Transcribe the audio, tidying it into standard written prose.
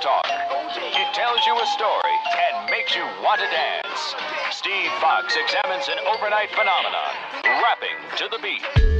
Talk. He tells you a story and makes you want to dance. Steve Fox examines an overnight phenomenon, rapping to the beat.